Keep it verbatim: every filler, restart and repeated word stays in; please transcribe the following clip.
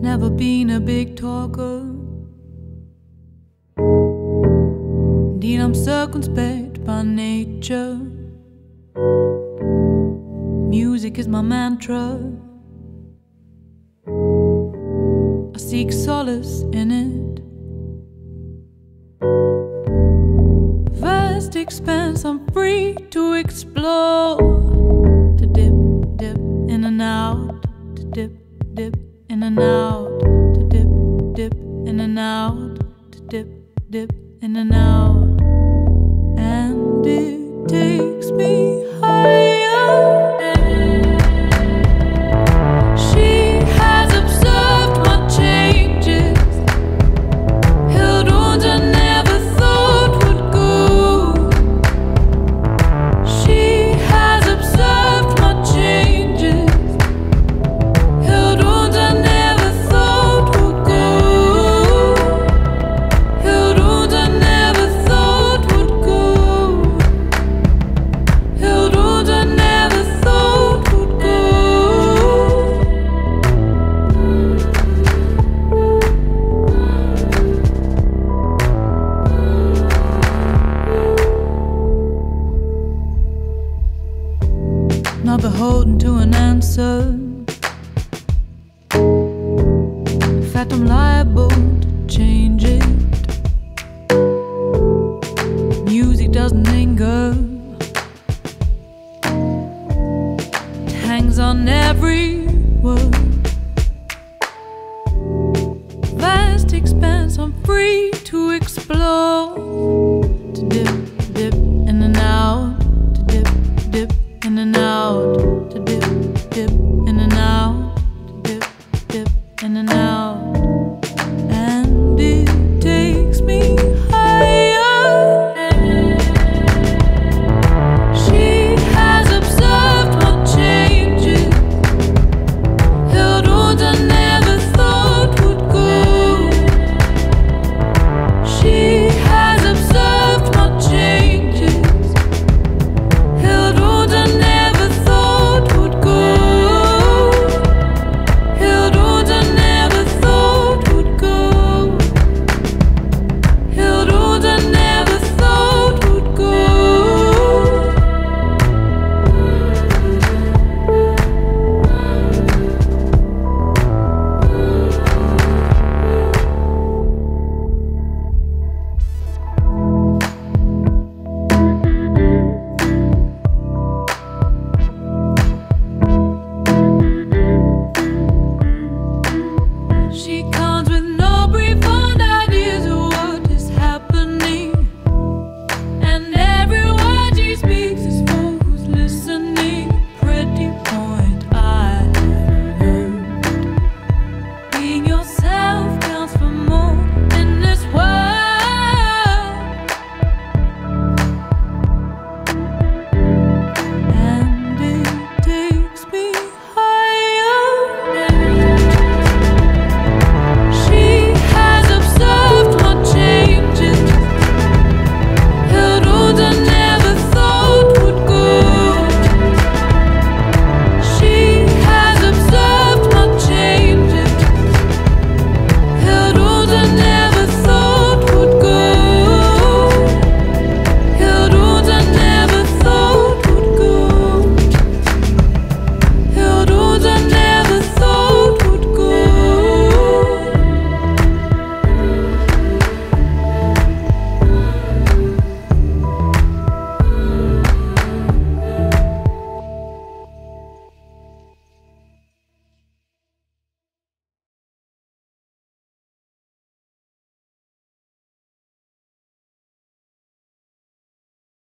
Never been a big talker. Indeed, I'm circumspect by nature. Music is my mantra. I seek solace in it. Vast expanse, I'm free to explore. To dip, dip, in and out. To dip, dip, in and out. To dip, dip, in and out. To dip, dip, in and out. And it takes me higher. Not beholden to an answer. In fact, I'm liable to change it. Music doesn't linger. It hangs on every